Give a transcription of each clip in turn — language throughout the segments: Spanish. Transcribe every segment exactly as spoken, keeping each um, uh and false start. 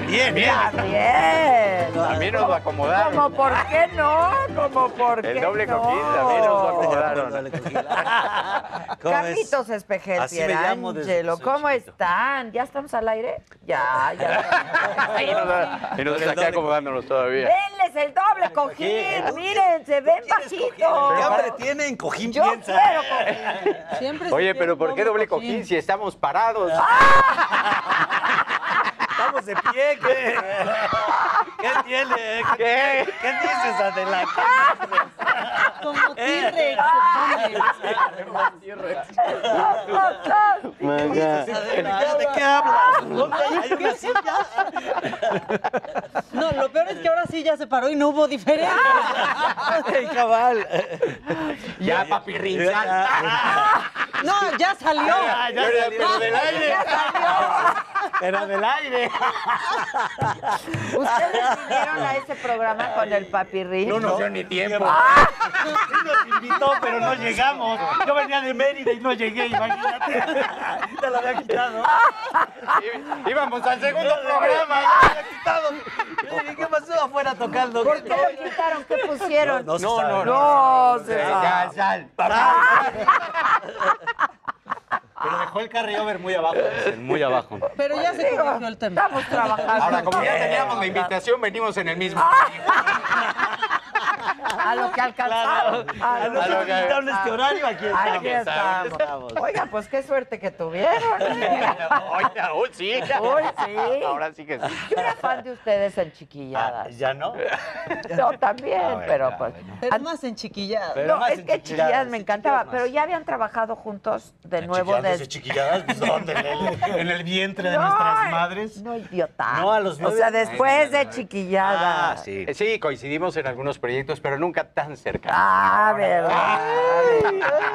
Bien, bien. Bien. También nos lo acomodaron. ¿Cómo por qué no? ¿Cómo por qué no? El doble coquín también nos lo acomodaron. Carlitos Espejel, Pierre Angelo, ¿cómo están? ¿Ya estamos al aire? Ya, ya. Y nos está aquí acomodándonos todavía. ¡Denles el doble cojín! ¡Miren, se ven bajitos! ¿Qué hambre tienen? Cojín piensa. Yo quiero cojín. Oye, pero ¿por qué doble cojín si estamos parados? Estamos de pie, ¿qué? ¿Qué tiene? ¿Qué, ¿Qué? ¿Qué dices, Adela? ¿Qué dices? Como T-Rex. Como T-Rex. ¿De qué hablas? No, lo peor es que ahora sí ya se paró y no hubo diferencia. ¡Ay, cabal! Ya, papi Rinzal. No, ya salió. Ya, ya salió. Pero del aire. Ya salió. Pero del aire. ¿Ustedes vinieron a ese programa con el papirrín? No nos dio ni tiempo. ¡Ah! Sí nos invitó, pero no llegamos. Yo venía de Mérida y no llegué, imagínate. Te lo había quitado. I íbamos al segundo programa, lo había quitado. ¿Qué pasó afuera tocando? ¿Por qué lo quitaron? ¿Qué pusieron? No, no, no. No, no, no se va. Ya, ya, pero dejó el carryover muy abajo. Muy abajo. Pero ya se corrigió el tema. Estamos trabajando. Ahora, como ya teníamos la invitación, venimos en el mismo. A lo que alcanzaron. Claro, a, a lo, lo que alcanzaron este horario, aquí estamos. Aquí estamos. estamos. Oiga, pues qué suerte que tuvieron. Oiga, hoy sí. Hoy sí. Ahora sí que sí. Yo era fan de ustedes en Chiquilladas. Ah, ¿ya no? No, también, ver, pero pues... Ver, no. Pero más en Chiquilladas. Pero no, es que Chiquilladas, chiquilladas me encantaba, pero ya habían trabajado juntos de nuevo. Desde... Chiquilladas, pues, ¿dónde? ¿En el vientre de no, nuestras madres? No, idiota. No, a los nueve. O sea, después de Chiquilladas. Ah, sí. Sí, coincidimos en algunos proyectos, pero nunca tan cerca. Ah, verdad. Ay,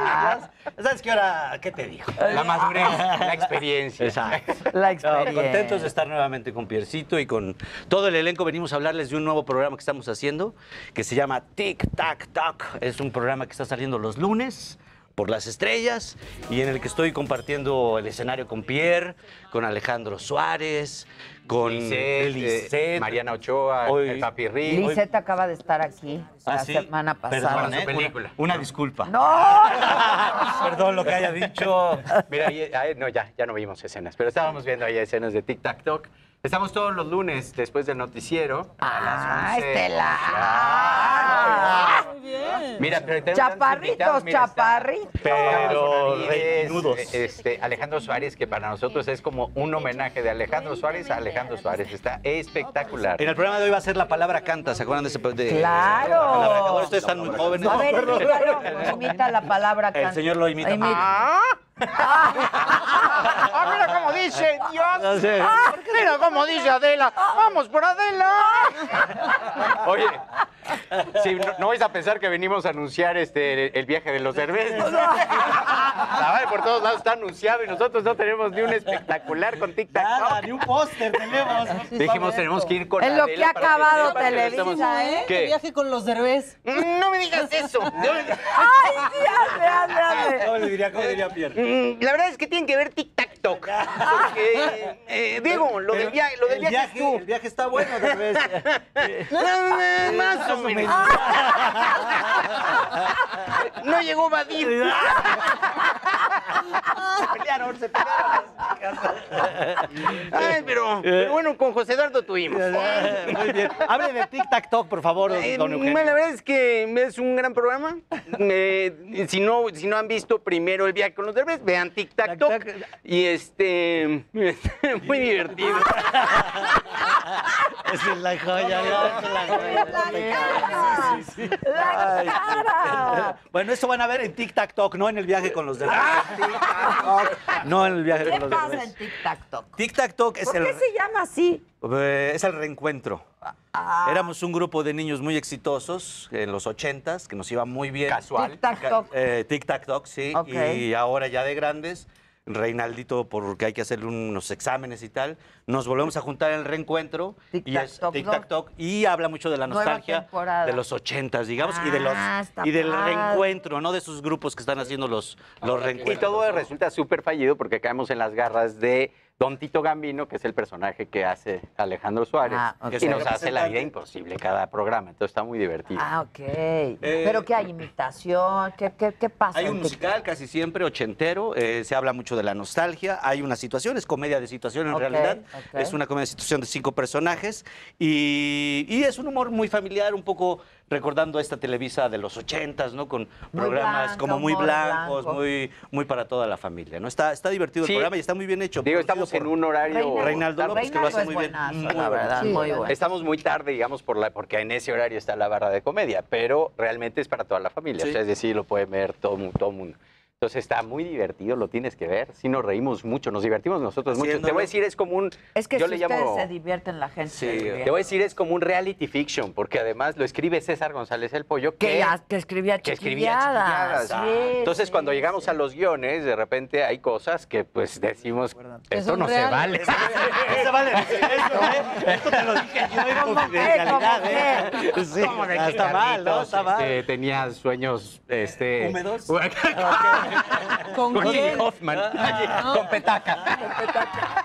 ay, ¿sabes qué hora? ¿Qué te dijo? La madurez, la experiencia. Exacto. La experiencia. No, contentos de estar nuevamente con Piercito y con todo el elenco. Venimos a hablarles de un nuevo programa que estamos haciendo que se llama Tic Tac Toc. Es un programa que está saliendo los lunes por Las Estrellas y en el que estoy compartiendo el escenario con Pierre, con Alejandro Suárez, con Liset, Liset eh, Mariana Ochoa, hoy, el Papi Río. Liset hoy... acaba de estar aquí ¿Ah, la sí? semana pasada. Perdón, ¿eh? película. Una, una disculpa. ¡No! Perdón lo que haya dicho. Mira, ahí, ahí, no, ya, ya no vimos escenas, pero estábamos viendo ahí escenas de Tic Tac Toc. Estamos todos los lunes después del noticiero. ¡Ah, a las once. Estela! Ah, muy bien. Mira, pero chaparritos, mira, chaparritos. Pero reinudos. Este, Alejandro Suárez, que para nosotros es como un homenaje de Alejandro Suárez a Alejandro Suárez. Está espectacular. En el programa de hoy va a ser La Palabra Canta. ¿Se acuerdan de ese? De, ¡claro! Ahora bueno, ustedes están muy jóvenes. A ver, imítalo, imita La Palabra Canta. El señor lo imita. ¡Ah! ¡Ah, mira cómo dice! ¡Dios! No sé. ¡Ah, mira cómo dice Adela! ¡Vamos por Adela! Oye, si no, no vais a pensar que venimos a anunciar este, el, el viaje de los cervezos. No, no. La madre por todos lados está anunciado y nosotros no tenemos ni un espectacular con Tic Tac Toc. Nada, ni un póster tenemos. Dijimos, tenemos que ir con Adela. En lo que ha acabado que Televisa, ¿eh? ¿Qué? El viaje con los cervezos. ¡No me digas eso! ¡Ay, sí, hazme, hazme, hazme! ¿Cómo le diría, cómo le diría Pierre? La verdad es que tienen que ver Tic Tac Toc. Porque, eh, digo, lo del viaje, lo del viaje, viaje es tú. El viaje está bueno, tal vez. Más o menos. No llegó Badir. Se pelearon, se pelearon. Ay, pero, pero bueno, con José Eduardo tuvimos. Muy bien. Hable de Tic Tac Toc, por favor, don Eugenio. Bueno, la verdad es que es un gran programa. Eh, si, no, si no han visto primero el viaje con los derbes, vean Tic Tac Toc. Y este... muy divertido. Esa es la joya. Bueno, eso van a ver en Tic Tac Toc, no en el viaje con los derbes. No en el viaje con los derbes. ¿Qué pasa en Tic Tac Toc? Tic Tac Toc es el... ¿por qué se llama así? Es el reencuentro. Ah. Éramos un grupo de niños muy exitosos en los ochentas, que nos iba muy bien. Casual. Tic-tac-toc. Eh, Tic-tac-toc, sí. Okay. Y ahora ya de grandes, Reinaldito, porque hay que hacerle unos exámenes y tal, nos volvemos a juntar en el reencuentro. Tic-tac-toc. Tic-tac-toc. Y habla mucho de la nostalgia de los ochentas, digamos, ah, y, de los, y del mal. reencuentro, no de esos grupos que están haciendo los, los reencuentros. Y todo resulta súper fallido porque caemos en las garras de... Don Tito Gambino, que es el personaje que hace Alejandro Suárez, ah, okay. y nos hace la vida imposible cada programa, entonces está muy divertido. Ah, ok. Eh, ¿Pero qué hay? ¿Imitación? ¿Qué, qué, qué pasa? Hay un musical casi siempre, ochentero, eh, se habla mucho de la nostalgia, hay una situación, es comedia de situación en okay, realidad, okay. es una comedia de situación de cinco personajes, y, y es un humor muy familiar, un poco recordando esta Televisa de los ochentas, ¿no? Con muy programas blanco, como muy blancos, blanco. muy muy para toda la familia, ¿no? Está, está divertido sí. el programa y está muy bien hecho. Digo, estamos en un horario... Reinaldo López, que lo hace muy bien. La verdad, muy bueno. Estamos muy tarde, digamos, por la, porque en ese horario está la barra de comedia, pero realmente es para toda la familia. Sí. O sea, es decir, lo puede ver todo todo mundo. Entonces está muy divertido, lo tienes que ver. Sí, nos reímos mucho, nos divertimos nosotros mucho. Te voy a decir, es como un... Es que yo si le llamo, se divierten, la gente sí, te voy a decir, es como un reality fiction, porque además lo escribe César González El Pollo, que, que escribía que chiquilladas. Escribía sí, ah. Entonces, sí, cuando llegamos sí. a los guiones, de repente hay cosas que pues decimos, esto no reales. se vale. Eso vale. Eso, ¿eh? Esto te lo dije yo en confidencialidad, ¿eh? Sí, está, está mal, ¿no? Está mal. Este, tenía sueños... este húmedos. ¿Con, ¿Con quién? Hoffman. Ah, no. Con Petaca. Ah, con Petaca.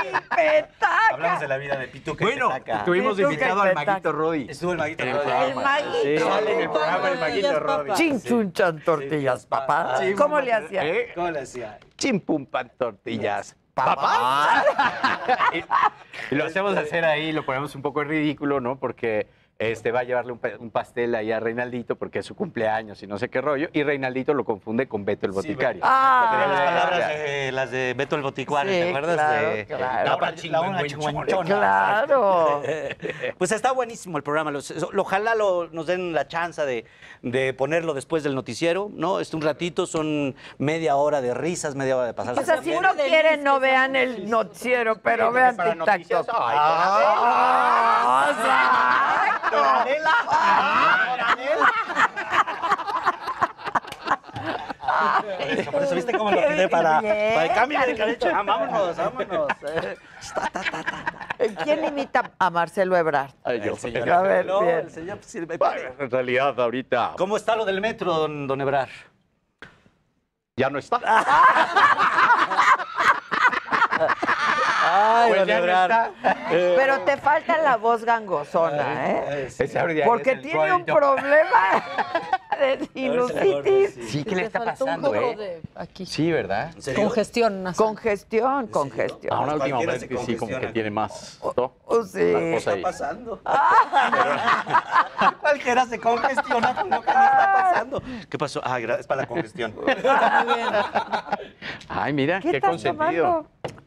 ¡Ay, Petaca! Hablamos de la vida de Pituca y bueno, Petaca. Bueno, tuvimos Pituca invitado al Maguito Rodi. Estuvo el Maguito Rodi. El Maguito. Sí, sale en el programa el Maguito Rodi. Chin, chun, chan, tortillas, sí, papá. Sí, ¿Cómo, ¿Cómo le hacía? ¿Eh? ¿Cómo le hacía? Chin, pum, pan, tortillas. ¿Papá? Y lo hacemos hacer ahí, lo ponemos un poco ridículo, ¿no? Porque... Este, va a llevarle un, un pastel ahí a Reinaldito porque es su cumpleaños y no sé qué rollo. Y Reinaldito lo confunde con Beto el Boticario. Sí, ah, las palabras de, las de Beto el Boticario, sí, ¿te acuerdas? Claro, de, claro. La una chihuanchona. Claro. Pues está buenísimo el programa. Los, ojalá lo, nos den la chance de, de ponerlo después del noticiero, ¿no? Este, un ratito, son media hora de risas, media hora de pasar. O sea, si uno quiere, no vean el noticiero, pero vean Tic Tac Toc. ¡Doranela! ¡Doranela! Por eso viste cómo lo quité para, para el cambio de cabeza. Ah, vámonos, vámonos. ¿Quién imita a Marcelo Ebrard? Ay, yo. El señor, a ver, no, el señor Silva. En realidad, ahorita... ¿Cómo está lo del metro, don, don Ebrard? Ya no está. Ay, pues ya no está. Pero te falta la voz gangosona, ¿eh? Sí, porque tiene un problema de sinusitis. Sí, ¿qué le está pasando, eh? Sí, ¿verdad? Congestión. Congestión, congestión. Ahora últimamente sí, como que tiene más. ¿Qué está pasando? Cualquiera se congestiona con lo que le está pasando. ¿Qué pasó? Ah, es para la congestión. Ay, mira, qué consentido.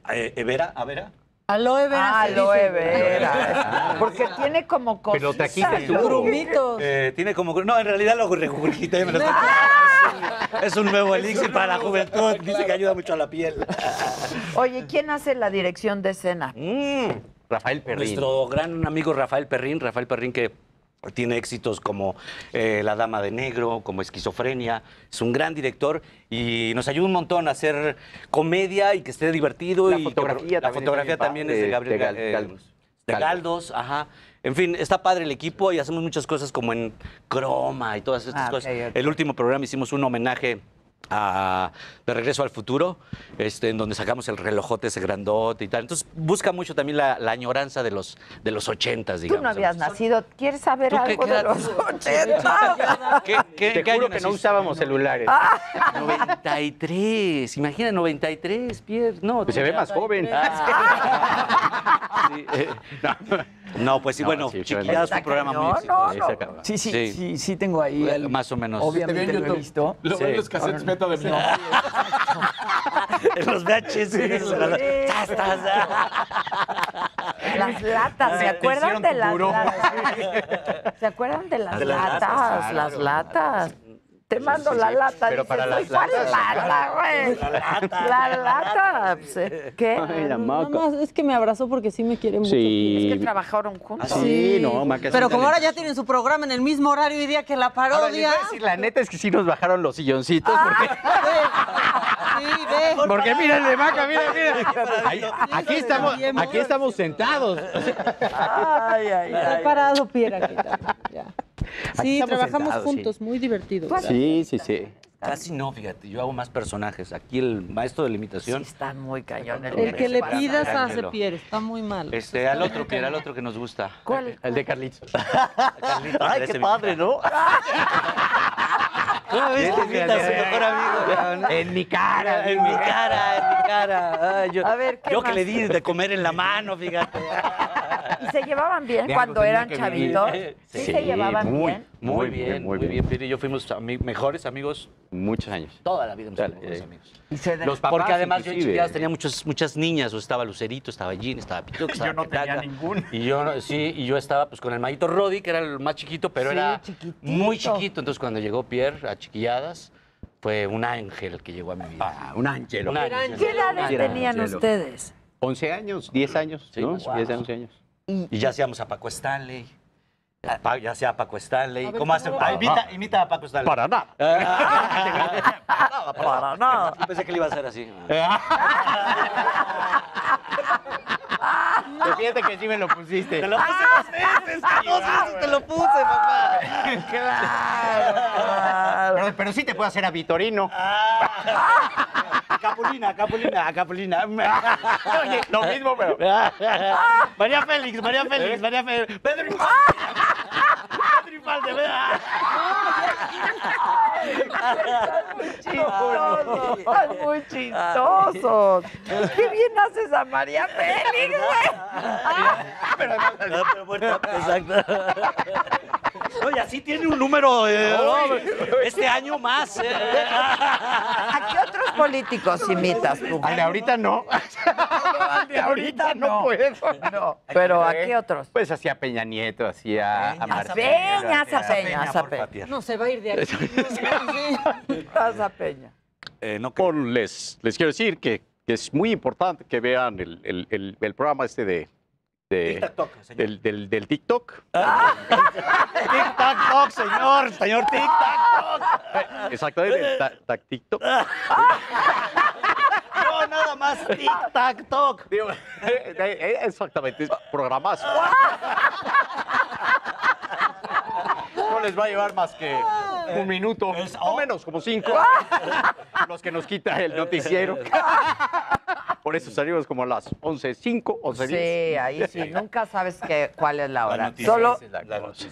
¿Evera? ¿A Vera? Aloe vera. Ah, aloe vera. Porque tiene como cositas. Pero te quitas los grumitos. Eh, tiene como... No, en realidad lo regurgité y me lo estoy tomando. Es un nuevo elixir para la juventud. Dice que ayuda mucho a la piel. Oye, ¿quién hace la dirección de escena? Mm, Rafael Perrín. Nuestro gran amigo Rafael Perrín. Rafael Perrín que... Tiene éxitos como eh, La Dama de Negro, como Esquizofrenia. Es un gran director y nos ayuda un montón a hacer comedia y que esté divertido. La y fotografía, que, la fotografía también es de, de Gabriel de, Gal, eh, Galdos. de Galdos. Ajá. En fin, está padre el equipo y hacemos muchas cosas como en croma y todas estas ah, cosas. Okay, okay. El último programa hicimos un homenaje a De Regreso al Futuro, este, en donde sacamos el relojote ese grandote y tal. Entonces, busca mucho también la, la añoranza de los, de los ochentas, digamos. Tú no habías ¿sabes? nacido. ¿Quieres saber algo qué, de los ochentas? ¿Qué, qué, Te ¿qué juro que no usábamos celulares. noventa y tres. Imagina, noventa y tres, Pierre. No, pues se ve más joven. Ah. Sí, eh, no. No, pues sí, no, bueno, sí, Chiquilladas fue un programa muy exitoso. No, no. Sí, sí, sí, sí, sí, tengo ahí. El, más o menos. Obviamente ¿Te lo he visto. Lo sí. ven los cassettes beta de mi novio. En los V H S. Sí, las latas, ¿se acuerdan de las latas? ¿Se acuerdan de las latas? Las latas. Te mando sí, sí, la lata. Pero dices, para las latas. Lata, güey. La lata. La lata. ¿Qué? Ay, la Maca. No, no, es que me abrazó porque sí me quiere mucho. Sí. Es que trabajaron juntos. Ah, sí, sí, no, Maca. Pero como ahora ya tienen su programa en el mismo horario y día que la parodia. Ahora, les voy a decir, la neta es que sí nos bajaron los silloncitos. Porque... Ah, sí, ve. Porque miren de Maca, miren, miren. Ahí, aquí, estamos, aquí estamos sentados. Ay, ay, ay. Preparado, Pierre, aquí también. Ya. Aquí sí, trabajamos sentados, juntos, sí. Muy divertido. Sí, sí, sí. Casi no, fíjate, yo hago más personajes. Aquí el maestro de la imitación... Sí, está muy cañón. El, el que le pidas hace Pierre, está muy mal. Este, al otro, Pierre, al otro que nos gusta. ¿Cuál? El de Carlitos. Carlitos Ay, qué padre, ¿no? ¿Cómo ves que invita a su mejor amigo? En mi cara, en mi cara, en mi cara. Ay, yo, a ver, ¿qué yo más? Que le di de comer en la mano, fíjate. ¿Y se llevaban bien de cuando eran chavitos? Sí, sí, se llevaban muy, bien. Muy bien, muy bien. bien. Pierre y yo fuimos ami mejores amigos. Muchos años. Toda la vida hemos sido mejores amigos. ¿Y se Los papás, porque además yo en Chiquilladas tenía muchas, muchas niñas. O estaba Lucerito, estaba Jean, estaba Pito. Estaba yo no Cataca, tenía ningún. Y yo, sí, y yo estaba pues con el Marito Rodi, que era el más chiquito, pero sí, era chiquitito. muy chiquito. Entonces cuando llegó Pierre a Chiquilladas, fue un ángel que llegó a mi vida. Ah, un ángel. Un ángel. ¿Qué edades tenían ustedes? once años, diez años. Sí, ¿no? Wow. diez, once años. Y, y ya hacíamos a Paco Stanley. A pa, ya sea a Paco Stanley. A ver, ¿Cómo hace? Ah, imita, imita a Paco Stanley. Para nada. Para nada. Para nada. Yo pensé que le iba a hacer así. No. Fíjate que sí me lo pusiste. Te lo puse dos veces. Dos veces te lo puse, papá. Claro. Pero, pero sí te puedo hacer a Vitorino. Capulina, Capulina, Capulina. Oye, lo mismo, pero... María Félix, María Félix, María Félix. Pedro Infante. Pedro Infante, ¿verdad? Están muy chistosos. Están muy chistosos. Qué bien haces a María Félix, güey. Exacto. Oye, así tiene un número eh, este año más. Eh. ¿A qué otros políticos imitas tú? Al de ahorita no. Al de ahorita no puedo. No. Pero ¿a qué otros? Pues hacía Peña Nieto, hacía a Martín. Peña, a Peña, a Peña. No, se va a ir de aquí. Haz a Peña. Les quiero decir que es muy importante que vean el programa este de... De, Tic Tac Toc, señor. Del, del, del Tic Toc. Ah. Tic Tac Toc, señor. Señor Tic Tac Toc. Exactamente. Ta, ta, tic Toc. No, nada más Tic Tac Toc. Digo, exactamente. Es programazo. No les va a llevar más que un minuto. Es, oh. O menos, como cinco. Los que nos quita el noticiero. Por eso salimos como a las once cinco, once diez. Sí, ahí sí, nunca sabes que, cuál es la hora. La Solo es la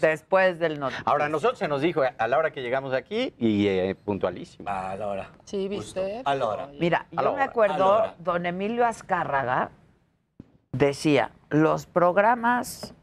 después del noticiero. Ahora, nosotros se nos dijo a la hora que llegamos aquí y eh, puntualísima. A la hora. Sí, ¿viste? Justo. A la hora. Mira, a yo hora. me acuerdo, don Emilio Azcárraga decía, los programas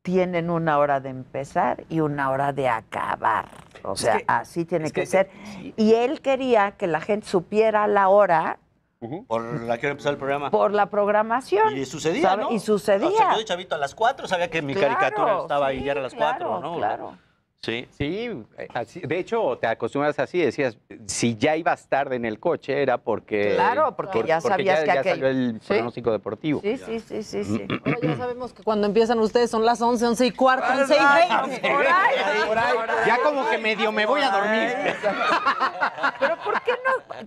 tienen una hora de empezar y una hora de acabar. O sea, es que, así tiene que, que ser. Sí. Y él quería que la gente supiera la hora... Uh-huh. Por la que empezó el programa. Por la programación. Y sucedía, ¿sabe? ¿no? Y sucedía. No, se quedó chavito a las cuatro, sabía que mi claro, caricatura estaba sí, ahí, ya era a las claro, cuatro, ¿no? Claro. Sí. Sí, así, de hecho, te acostumbras así, decías, si ya ibas tarde en el coche era porque... Claro, porque por, ya porque sabías ya, que ya aquel... salió el ¿Sí? pronóstico deportivo. Sí, sí, sí, sí, sí. Ahora ya sabemos que cuando empiezan ustedes son las once, once y cuarto, ah, once y veinte. Por, por ahí, por ahí. Ya como que medio me voy a dormir. Pero ¿por qué no?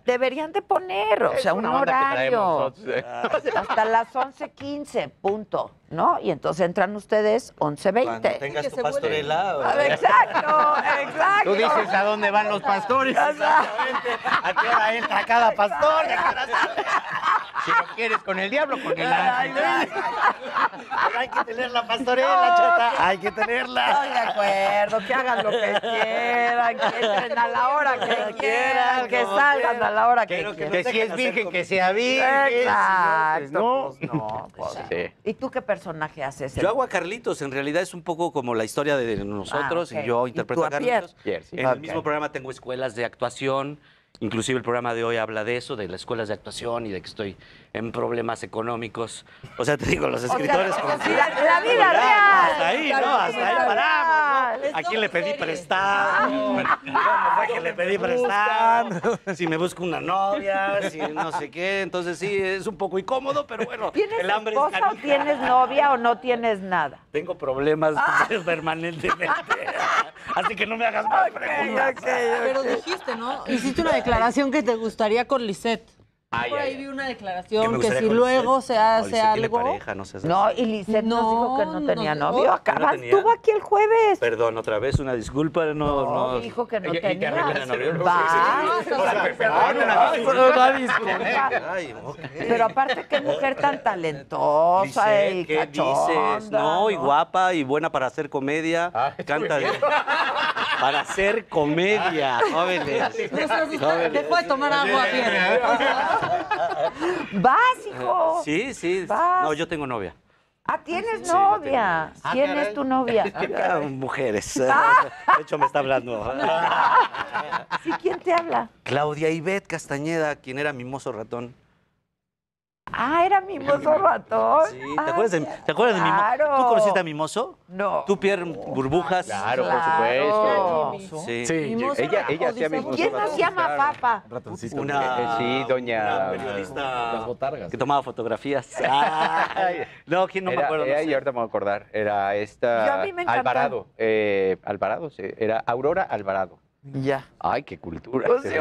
Deberían de poner, o sea, un horario. Hasta las once quince, punto. ¿No? Y entonces entran ustedes once veinte. Cuando tengas tu pastorelado. Exacto, exacto. Tú dices a dónde van los pastores. Exactamente. A qué hora entra cada pastor. Si lo quieres con el diablo, con el ángel. Pero hay que tener la pastorela, chata. Hay que tenerla. Estoy de acuerdo, que hagan lo que quieran, que entren a la hora que quieran, que salgan a la hora que quieran. Que si es virgen, que sea virgen. Exacto. No, pues sí. ¿Y tú qué personaje haces? Yo hago a Carlitos. En realidad es un poco como la historia de nosotros. Y yo interpreto a Carlitos. En el mismo programa tengo escuelas de actuación. Inclusive el programa de hoy habla de eso, de las escuelas de actuación y de que estoy en problemas económicos. O sea, te digo, los escritores... O sea, con... La vida real. Hasta ahí, ¿no? Hasta ahí paramos, ¿no? ¿A quién le pedí prestado? ¿Cómo fue que le pedí prestado? Si me busco una novia, si no sé qué. Entonces sí, es un poco incómodo, pero bueno. ¿Tienes esposa o tienes novia o no tienes nada? Tengo problemas permanentemente. Así que no me hagas más preguntas. Pero dijiste, ¿no? Hiciste una declaración que te gustaría con Liset. Ay, por ahí ay, vi una declaración que, que si luego se hace no, algo... Pareja, no, se hace no, y Liset no, nos dijo que no tenía no, novio. Acabas, no estuvo aquí el jueves. Perdón, otra vez, una disculpa. No, no. no. Dijo que no y, tenía. Pero aparte, qué mujer tan talentosa y cachonda. No, y guapa y buena para hacer comedia. Canta bien. Para hacer comedia, jóvenes. Después de tomar agua, bien. ¿Vas, hijo? Sí, sí. ¿Vas? No, yo tengo novia. Ah, ¿tienes sí, novia? Tengo... ¿Quién ah, es tu novia? Ah, mujeres. Ah. De hecho, me está hablando. Ah. ¿Sí? ¿Quién te habla? Claudia Ivette Castañeda, quien era Mimoso Ratón. Ah, era Mimoso Ratón. Sí, ¿te Ay, acuerdas de, ¿te acuerdas claro. de Mimoso? ¿Tú conociste a Mimoso? No. ¿Tú, Pierre Burbujas? Claro, claro. por supuesto. Sí, sí. Mimoso ella, ella hacía Mimoso ¿Quién nos llama Papa? Ratoncito. Una, sí, doña... Una periodista... Las botargas. Que tomaba fotografías. Ay, no, ¿quién no era, me acuerdo? Era, no sé. Y ahorita me voy a acordar. Era esta... Yo a mí me encantó. Alvarado. Eh, Alvarado, sí. Era Aurora Alvarado. Ya. Ay, qué cultura. Pues sí,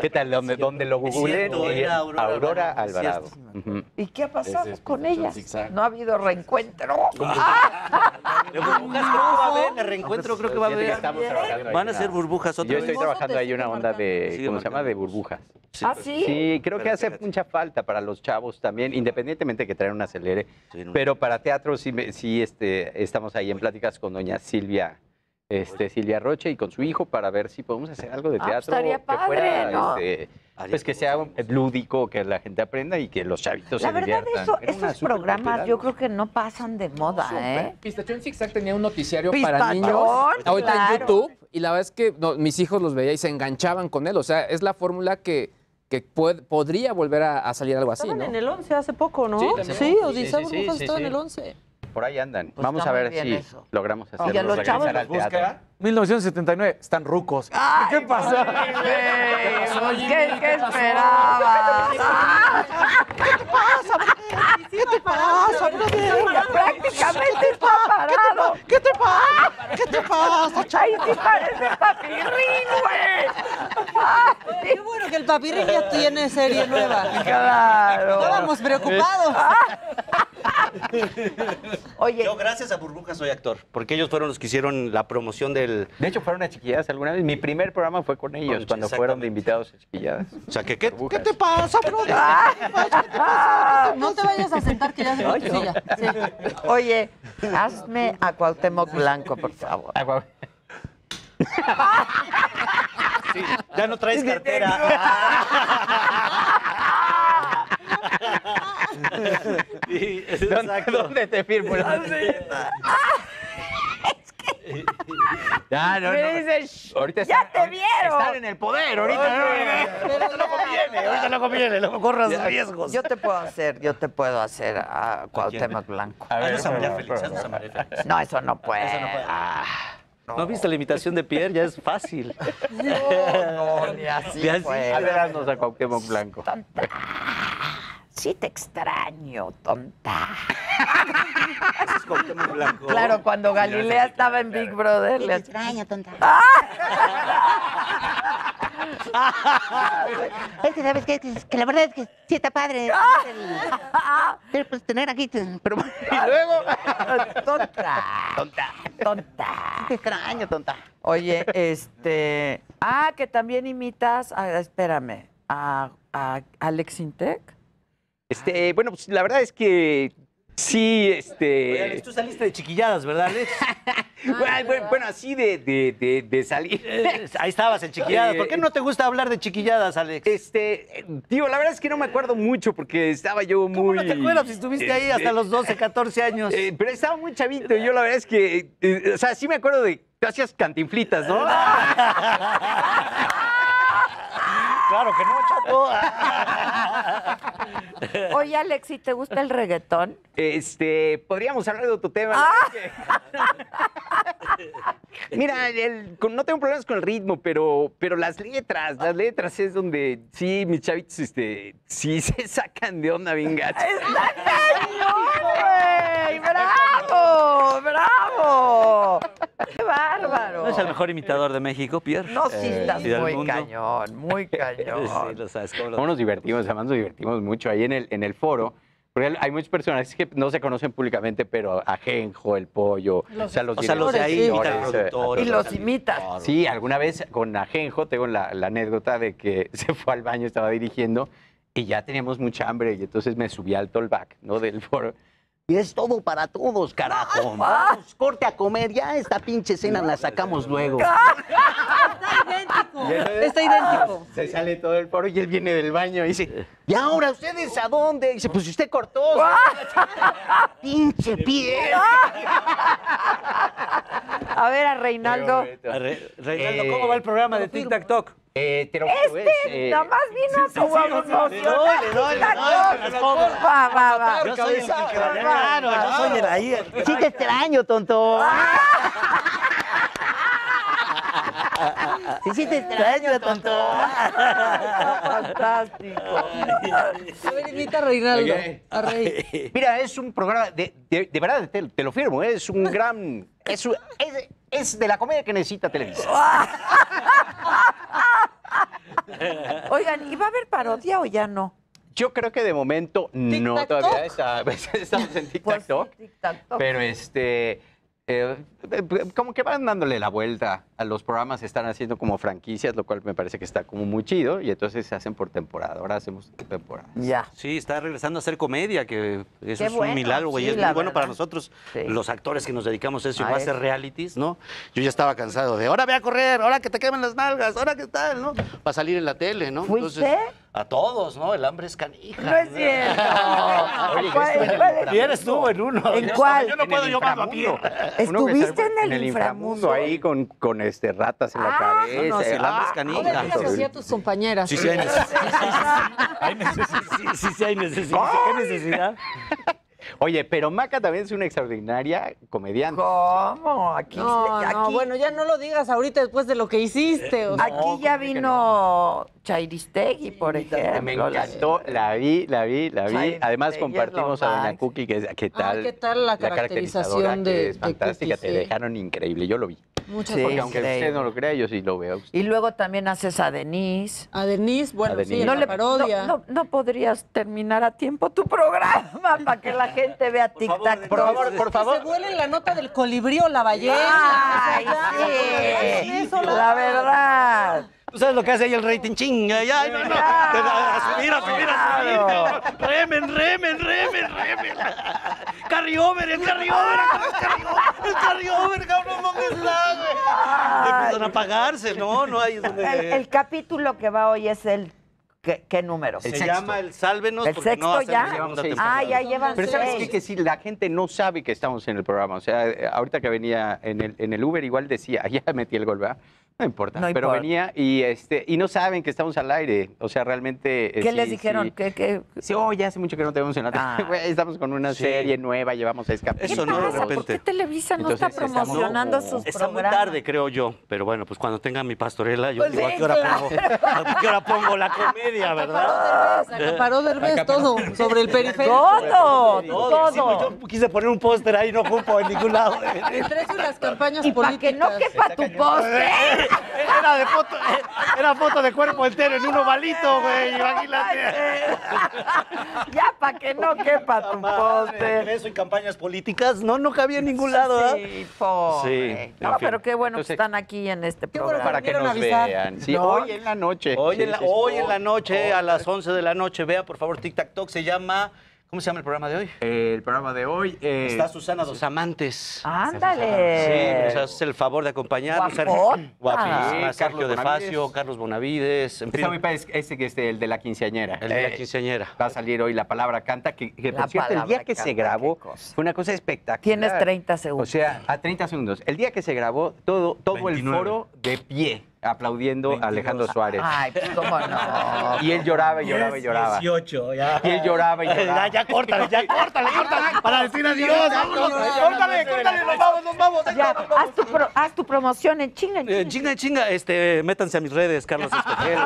¿qué tal? ¿Dónde, dónde lo googleé? Aurora, Aurora Alvarado. Alvarado. ¿Y qué ha pasado es con ella? No ha habido reencuentro. ¡Ah! De burbujas no. creo que va a haber. De reencuentro no, pues, creo que va a haber. Van a ser burbujas otra vez. Yo estoy trabajando ahí una onda de, sí, ¿cómo se llama? De burbujas. Sí, ¿ah, sí? Sí, creo pero que hace mucha falta para los chavos también, independientemente de que traen un acelere. Sí, no. Pero para teatro sí, sí este, estamos ahí en pláticas con doña Silvia. Este, Silvia Roche y con su hijo para ver si podemos hacer algo de teatro ah, estaría padre, que fuera, ¿no? este, pues que sea lúdico, que la gente aprenda y que los chavitos la se diviertan. La verdad, eso, esos programas yo creo que no pasan de moda, super. ¿eh? Pistachón Zigzag tenía un noticiario Pistachón, para niños ahorita claro. en YouTube y la verdad es que no, mis hijos los veía y se enganchaban con él, o sea, es la fórmula que que puede, podría volver a, a salir algo estaban así, ¿no? Estaban en el once hace poco, ¿no? Sí, sí, Odisea sí, sí, sí, sí, estaban sí. en el once. Por ahí andan. Pues vamos a ver si eso. logramos hacerlo. Ya los chavos los buscan. mil novecientos setenta y nueve, están rucos. Ay, ¿qué pasó? Oye, ¿Qué, ¿qué, ¿qué esperabas? ¿Qué te pasa? ¿Qué te pasa? No te digas. Prácticamente está parado. ¿Qué te pasa? ¿Qué te pasa? Chay, sí parece Papirrín, güey. Qué bueno que el Papirrín ya tiene serie nueva. Claro. Estábamos preocupados. Oye. Yo gracias a Burbujas soy actor, porque ellos fueron los que hicieron la promoción de El... De hecho, fueron a Chiquilladas alguna vez. Mi primer programa fue con ellos, Concha, cuando fueron de invitados a Chiquilladas. O sea, ¿qué, qué, ¿qué te pasa, bro? No te vayas a sentar, que ya se va tu silla. Sí. Oye, hazme a Cuauhtémoc Blanco, por favor. Sí, ya no traes cartera. Sí, ¿Dónde, ¿Dónde te firmo? Ya, no, me dices, no. Ahorita ya están, te vieron. Están en el poder, ahorita no, no, no, no conviene, ahorita no conviene, no corras ya, riesgos. Yo te puedo hacer, yo te puedo hacer a Cuauhtémoc Blanco. A ver, a María Félix, a María Félix. No, eso no puede. Eso no puede. Ah. No. ¿No viste la imitación de Pierre? Ya es fácil. No, no, ni así ni fue. A ver, haznos a Cuauhtémoc Blanco. Tonta. Sí te extraño, tonta. Eso es Cuauhtémoc Blanco. Claro, cuando Galilea estaba en Big Brother. Sí te extraño, tonta. ¡Ah! Es que sabes que, que la verdad es que sí está padre el, el, pues, tener aquí pero, y luego tonta tonta tonta te extraño tonta. Oye, este ah que también imitas a, espérame a, a Alex Sintec. Este bueno pues la verdad es que sí, este... Oye, Alex, tú saliste de Chiquilladas, ¿verdad, Alex? Ay, bueno, bueno, así de, de, de, de salir. Ahí estabas en Chiquilladas. ¿Por qué no te gusta hablar de Chiquilladas, Alex? Este, tío, la verdad es que no me acuerdo mucho porque estaba yo muy... ¿Cómo no te acuerdas si estuviste ahí hasta los doce, catorce años? Eh, pero estaba muy chavito. Yo la verdad es que... Eh, o sea, sí me acuerdo de... Tú hacías cantinflitas, ¿no? Claro que no, chato. Oye, Alex, ¿y te gusta el reggaetón? Este, podríamos hablar de otro tema. ¡Ah! Mira, el, con, no tengo problemas con el ritmo, pero, pero las letras, las letras es donde sí, mis chavitos, este, sí se sacan de onda bien gacho. ¡Está cañón, güey! ¡Bravo! ¡Bravo! ¡Qué bárbaro! ¿No es el mejor imitador de México, Pierre? No, sí, estás eh, muy cañón, muy cañón. Sí, lo sabes. ¿Cómo, lo... ¿Cómo nos divertimos? Además, nos divertimos mucho ahí en el, en el foro. Porque hay muchas personas que no se conocen públicamente, pero Ajenjo, El Pollo, los, o sea, los, o sea, los de ahí y los imitas. Sí, alguna vez con Ajenjo tengo la, la anécdota de que se fue al baño, estaba dirigiendo y ya teníamos mucha hambre y entonces me subí al tollback, ¿no?, del foro. Y es todo para todos, carajo. Vamos, corte a comer. Ya esta pinche cena la sacamos luego. Está idéntico. Está idéntico. Se sale todo el foro y él viene del baño y dice, ¿y ahora ustedes a dónde? Y dice, pues usted cortó. Pinche pie. A ver, a Reinaldo. A Re Reinaldo, ¿cómo va el programa de Tic Tac Toc? Eh, te lo este ves, eh... nada más vino sí, a tu emocionar. Sí, sí, no, no, no, va, va, va. Yo soy el claro, yo soy el ahí. Sí te extraño, tonto. Sí, sí te extraño, tonto. Fantástico. A ver, invita a Reinaldo. A Rey. Mira, es un programa, de, de, de verdad, te, te lo firmo, ¿eh? Es un gran... Es, un, es, es de la comedia que necesita Televisa. Oigan, ¿y va a haber parodia o ya no? Yo creo que de momento no, todavía está, estamos en Tic Tac Toc, pero este, eh, como que van dándole la vuelta a los programas, están haciendo como franquicias, lo cual me parece que está como muy chido, y entonces se hacen por temporada, ahora hacemos temporada. Ya. Sí, está regresando a hacer comedia, que eso Qué es bueno, un milagro, güey, sí, es muy bueno verdad. Para nosotros, sí. Los actores que nos dedicamos a eso, y más a hacer realities, ¿no? Yo ya estaba cansado de, ahora ve a correr, ahora que te quemen las nalgas, ahora que tal, ¿no? Para salir en la tele, ¿no? ¿Fuiste? Entonces, a todos, ¿no? El hambre es canija. No es cierto. No. Pierre estuvo en uno. ¿En cuál? Yo no puedo llamarlo a Pierre. Estuviste en el, en el inframundo. Ahí con, con este, ratas en ah, la cabeza. No, no, sí, el hambre es canija. ¿Qué les hacía a tus compañeras? Sí, sí hay necesidad. Sí, sí hay necesidad. ¿Qué necesidad? Oye, pero Maca también es una extraordinaria comediante. ¿Cómo? Aquí, no, aquí... No, bueno, ya no lo digas ahorita después de lo que hiciste. O sea. No, aquí ya vino no. Chairistegui, por ejemplo. Me encantó, la vi, la vi, la vi. Además compartimos a Doña Cookie, que ¿qué tal? Ah, ¿qué tal la caracterización la de, que es fantástica, de Cookie, te sí. dejaron increíble, yo lo vi. Muchas gracias. Sí, aunque usted no lo crea, yo sí lo veo. Y luego también haces a Denise. A Denise, bueno, a Denise. Sí, no le parodia. No, no, no podrías terminar a tiempo tu programa para que la gente vea Tic Tac. Por favor, por favor. Que se duele la nota del colibrí o la ballena. Ay, sí, la verdad. Tú sabes lo que hace ahí el rating, chinga, ya, no, no, a subir, a subir, a subir, remen, remen, remen, remen, carry over, el carry over, el carry over, cabrón, no me sabe, empiezan a apagarse, no, no hay donde... El capítulo que va hoy es el... ¿Qué, ¿Qué número? Se sexto. Llama el Sálvenos. ¿El sexto no ya? Sí. Ah, ya llevan Pero seis. ¿Sabes qué? Que si la gente no sabe que estamos en el programa, o sea, ahorita que venía en el, en el Uber igual decía, ya metí el gol, ¿verdad? No importa, no pero importa. Venía y este y no saben que estamos al aire, o sea, realmente... ¿Qué sí, les dijeron? Sí, ¿Qué, qué? sí oh, ya hace mucho que no te vemos en la ah. Estamos con una sí. serie nueva, llevamos a escape. Eso no, de repente. ¿Por qué Televisa no Entonces, está promocionando estamos, sus está programas? Está muy tarde, creo yo, pero bueno, pues cuando tenga mi pastorela, yo pues digo, sí, ¿a qué hora claro. pongo, ¿a qué hora pongo la comedia, verdad? Acaparó Derbez, todo, sobre el periférico. Todo, todo. Sí, pues yo quise poner un póster ahí, no ocupo en ningún lado. Entre las campañas y políticas. Y para que no quepa tu póster. Era de foto, era foto de cuerpo entero en un ovalito, güey, imagínate. Ya para que no quepa tu póster. Eso en campañas políticas, no, no cabía en ningún lado, ¿eh? Sí, pobre. Sí, no, pero qué bueno Entonces, que están aquí en este programa. Qué bueno para que nos avisar. vean. Sí, no, hoy en la noche. Hoy en la, hoy en la noche, a las once de la noche, vea por favor Tic Tac Toc, se llama... ¿Cómo se llama el programa de hoy? Eh, el programa de hoy... Eh, Está Susana Dos Amantes. ¡Ándale! Sí, nos hace el favor de acompañarnos. Guapísima, sí, Sergio De Facio, Carlos Bonavides. En Está muy padre este que es el de la quinceañera. El de eh, la quinceañera. Va a salir hoy La Palabra Canta, que, que por cierto, el día que canta, se grabó fue una cosa espectacular. Tienes treinta segundos. O sea, a treinta segundos. El día que se grabó, todo, todo el foro de pie. Aplaudiendo veintidós. A Alejandro Suárez. Ay, pues cómo no. Y él lloraba y lloraba y lloraba. dieciocho, ya. Y él lloraba y lloraba. Ya, ya córtale, ya córtale, córtale. Para decir adiós, vámonos. Córtale, córtale, nos vamos, nos vamos. Ya, nos vamos. Haz, tu pro, haz tu promoción en chinga, en chinga. En chinga, en chinga, este, métanse a mis redes, Carlos Espejel.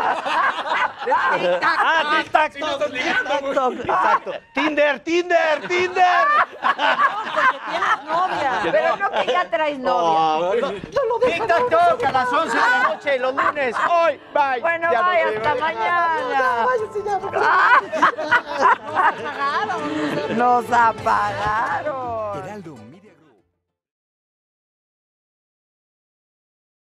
Tic Tac Toc. Ah, Tic Tac Toc. Exacto. Tinder, Tinder, Tinder. No, porque tienes novia. Pero no que ya traes novia. No lo dejes. Tic Tac Toc a las once de la noche, los lunes. Hoy, bye. Bueno, bye, hasta mañana. Nos apagaron. Nos apagaron.